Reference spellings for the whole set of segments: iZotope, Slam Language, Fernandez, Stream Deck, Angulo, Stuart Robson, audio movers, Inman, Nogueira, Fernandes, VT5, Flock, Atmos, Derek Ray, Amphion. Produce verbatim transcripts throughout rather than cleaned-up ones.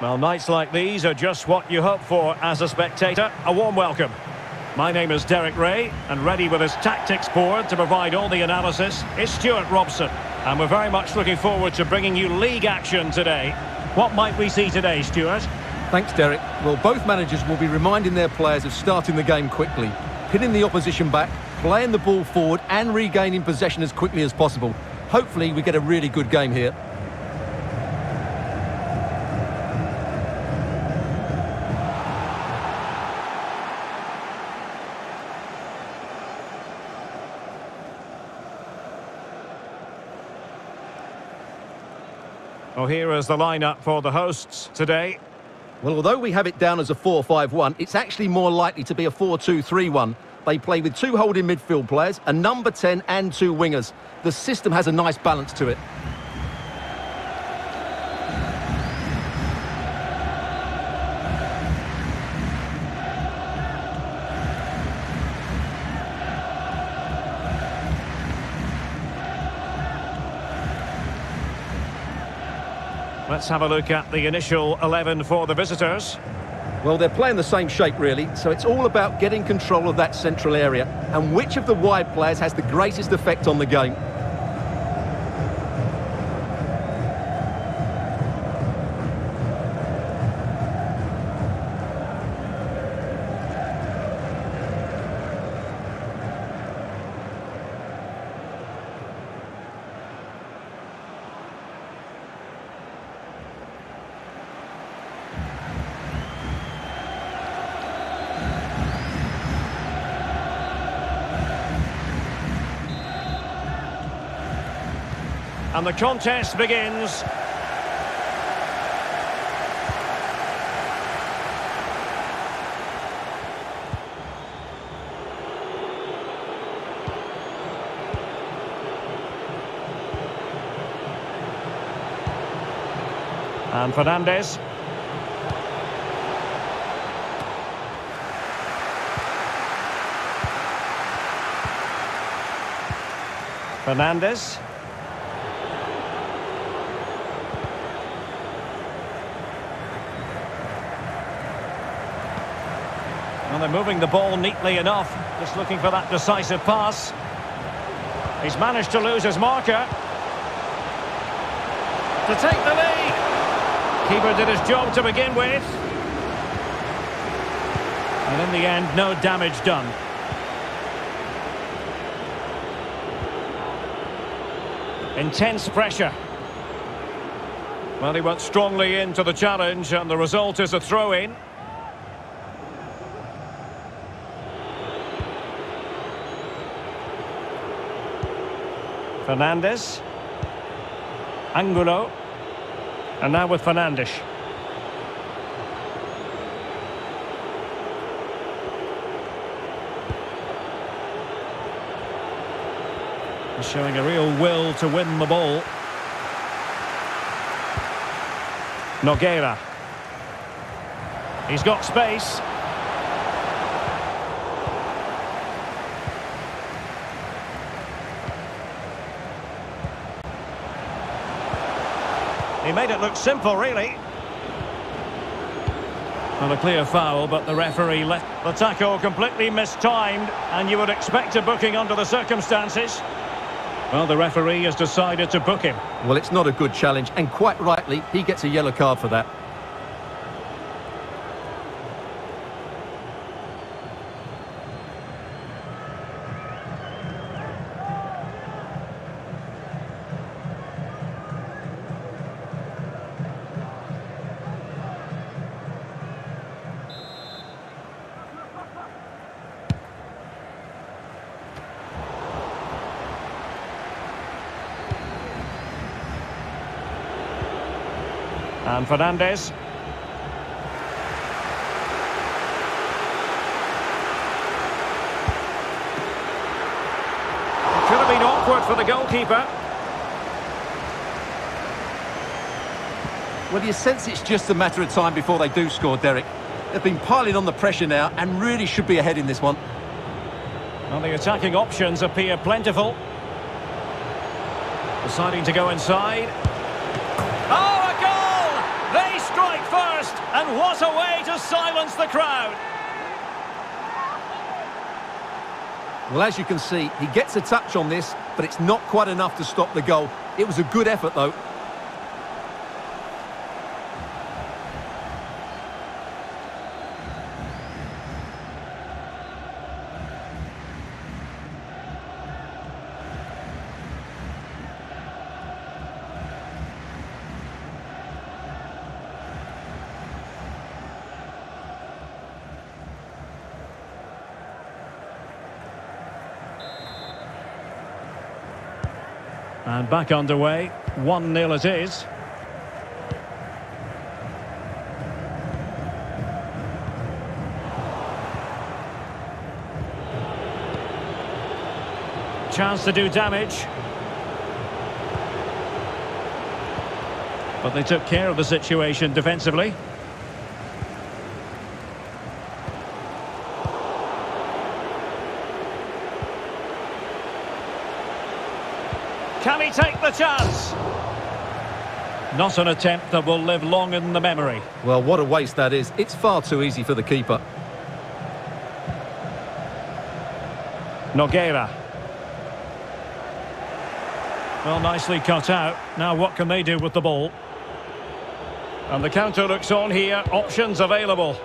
Well, nights like these are just what you hope for as a spectator. A warm welcome. My name is Derek Ray, and ready with his tactics board to provide all the analysis is Stuart Robson. And we're very much looking forward to bringing you league action today. What might we see today, Stuart? Thanks, Derek. Well, both managers will be reminding their players of starting the game quickly, pinning the opposition back, playing the ball forward and regaining possession as quickly as possible. Hopefully, we get a really good game here. Well, here is the lineup for the hosts today. Well, although we have it down as a four five one, it's actually more likely to be a four two three one. They play with two holding midfield players, a number ten and two wingers. The system has a nice balance to it. Let's have a look at the initial eleven for the visitors. Well, they're playing the same shape, really, so it's all about getting control of that central area and which of the wide players has the greatest effect on the game. And the contest begins. And Fernandez. Fernandez. And they're moving the ball neatly enough, just looking for that decisive pass. He's managed to lose his marker. To take the lead. Keeper did his job to begin with. And in the end, no damage done. Intense pressure. Well, he went strongly into the challenge, and the result is a throw-in. Fernandez, Angulo, and now with Fernandes. He's showing a real will to win the ball. Nogueira. He's got space. He made it look simple, really. Not a clear foul, but the referee left the tackle completely mistimed, and you would expect a booking under the circumstances. Well, the referee has decided to book him. Well, it's not a good challenge, and quite rightly, he gets a yellow card for that. And Fernandez. It could have been awkward for the goalkeeper. Well, you sense it's just a matter of time before they do score, Derek. They've been piling on the pressure now and really should be ahead in this one. Well, the attacking options appear plentiful. Deciding to go inside. Oh! Strike first! And what a way to silence the crowd! Well, as you can see, he gets a touch on this, but it's not quite enough to stop the goal. It was a good effort, though. And back underway, one nil it is. Chance to do damage. But they took care of the situation defensively. Can he take the chance? Not an attempt that will live long in the memory. Well, what a waste that is. It's far too easy for the keeper. Nogueira. Well, nicely cut out. Now what can they do with the ball? And the counter looks on here. Options available.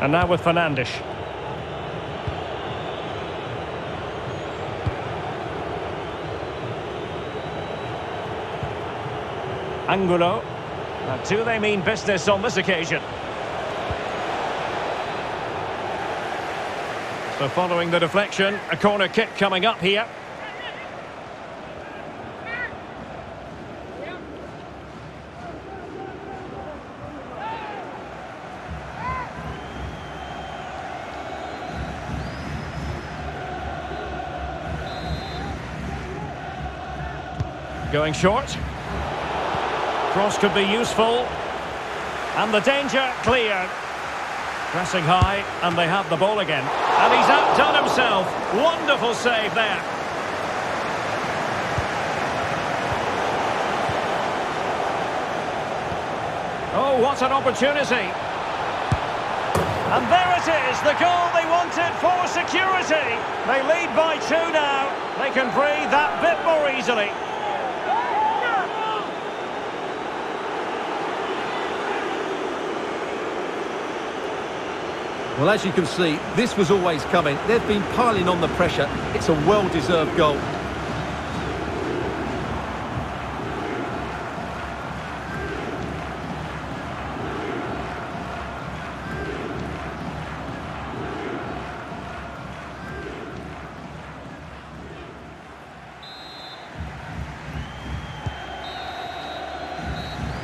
And now with Fernandes. Angulo, and do they mean business on this occasion? So following the deflection, a corner kick coming up here. Going short. Cross could be useful, and the danger cleared. Pressing high, and they have the ball again. And he's outdone himself. Wonderful save there. Oh, what an opportunity. And there it is, the goal they wanted for security. They lead by two now. They can breathe that bit more easily. Well, as you can see, this was always coming. They've been piling on the pressure. It's a well-deserved goal.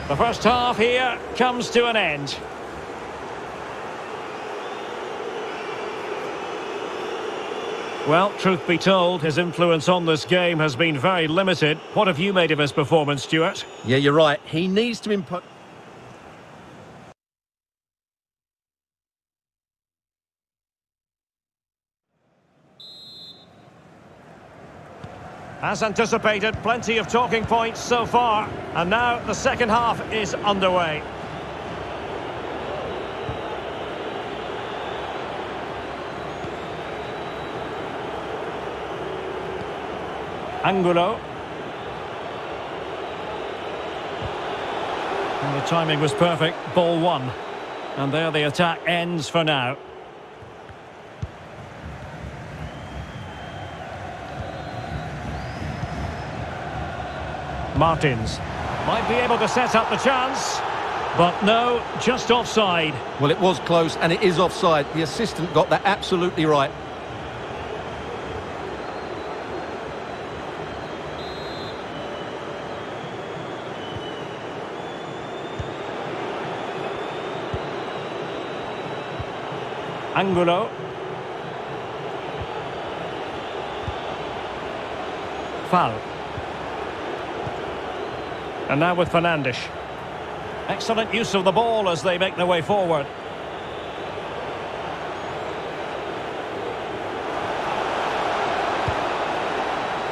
The first half here comes to an end. Well, truth be told, his influence on this game has been very limited. What have you made of his performance, Stuart? Yeah, you're right. He needs to improve. As anticipated, plenty of talking points so far. And now the second half is underway. Angulo. And the timing was perfect. Ball one. And there the attack ends for now. Martins might be able to set up the chance. But no, just offside. Well, it was close and it is offside. The assistant got that absolutely right. Angulo. Foul. And now with Fernandes. Excellent use of the ball as they make their way forward.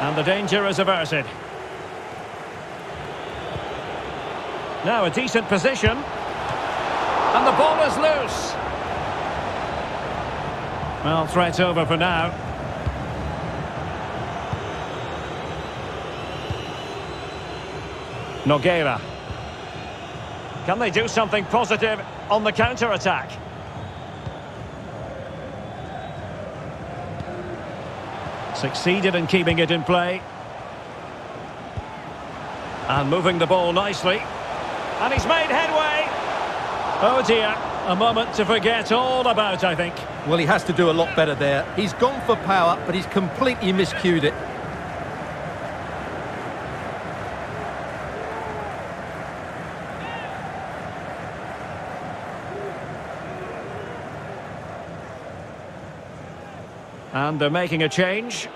And the danger is averted. Now a decent position. And the ball is loose. Well, threat over for now. Nogueira. Can they do something positive on the counter-attack? Succeeded in keeping it in play. And moving the ball nicely. And he's made headway. Oh dear, a moment to forget all about, I think. Well, he has to do a lot better there. He's gone for power, but he's completely miscued it. And they're making a change.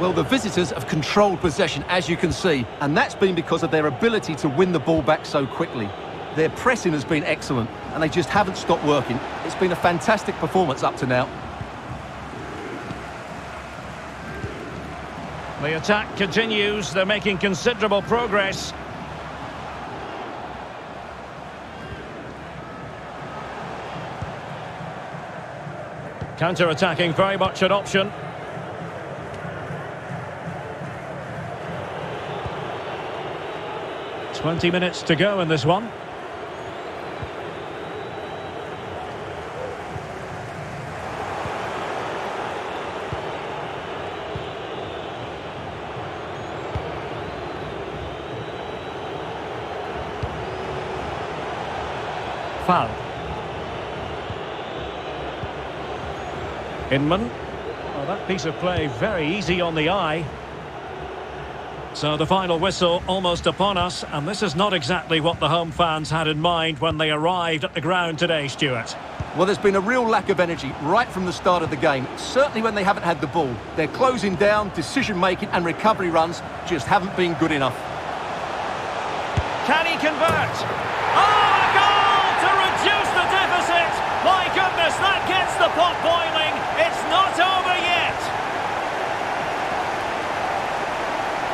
Well, the visitors have controlled possession, as you can see, and that's been because of their ability to win the ball back so quickly. Their pressing has been excellent, and they just haven't stopped working. It's been a fantastic performance up to now. The attack continues. They're making considerable progress. Counter-attacking, very much an option. twenty minutes to go in this one. Foul. Inman. Oh, that piece of play very easy on the eye. So the final whistle almost upon us, and this is not exactly what the home fans had in mind when they arrived at the ground today, Stuart. Well, there's been a real lack of energy right from the start of the game. Certainly when they haven't had the ball. Their closing down, decision-making and recovery runs just haven't been good enough. Can he convert? Oh! My goodness, that gets the pot boiling. It's not over yet.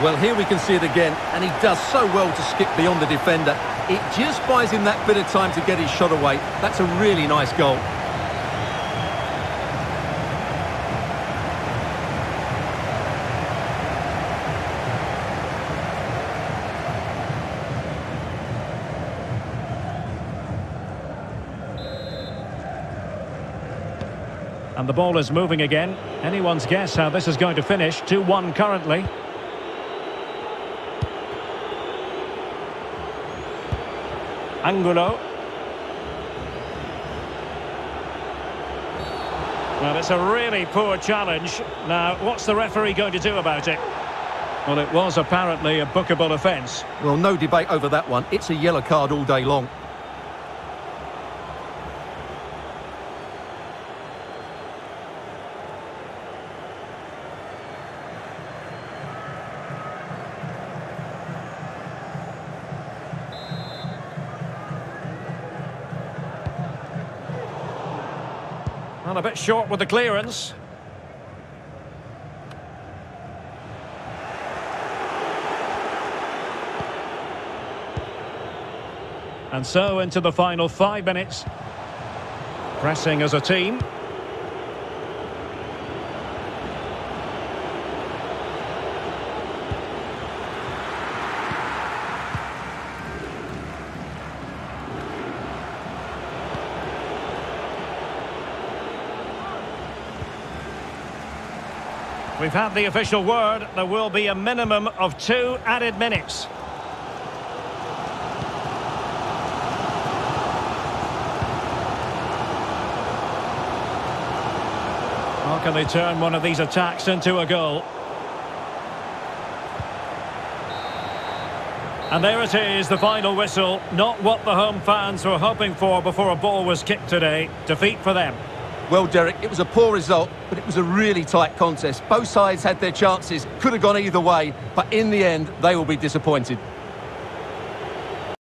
Well, here we can see it again, and he does so well to skip beyond the defender. It just buys him that bit of time to get his shot away. That's a really nice goal. And the ball is moving again. Anyone's guess how this is going to finish. two one currently. Angulo. Well, it's a really poor challenge. Now, what's the referee going to do about it? Well, it was apparently a bookable offence. Well, no debate over that one. It's a yellow card all day long. And a bit short with the clearance. And so into the final five minutes. Pressing as a team. We've had the official word. There will be a minimum of two added minutes. How can they turn one of these attacks into a goal? And there it is, the final whistle. Not what the home fans were hoping for before a ball was kicked today. Defeat for them. Well, Derek, it was a poor result, but it was a really tight contest. Both sides had their chances, could have gone either way, but in the end, they will be disappointed.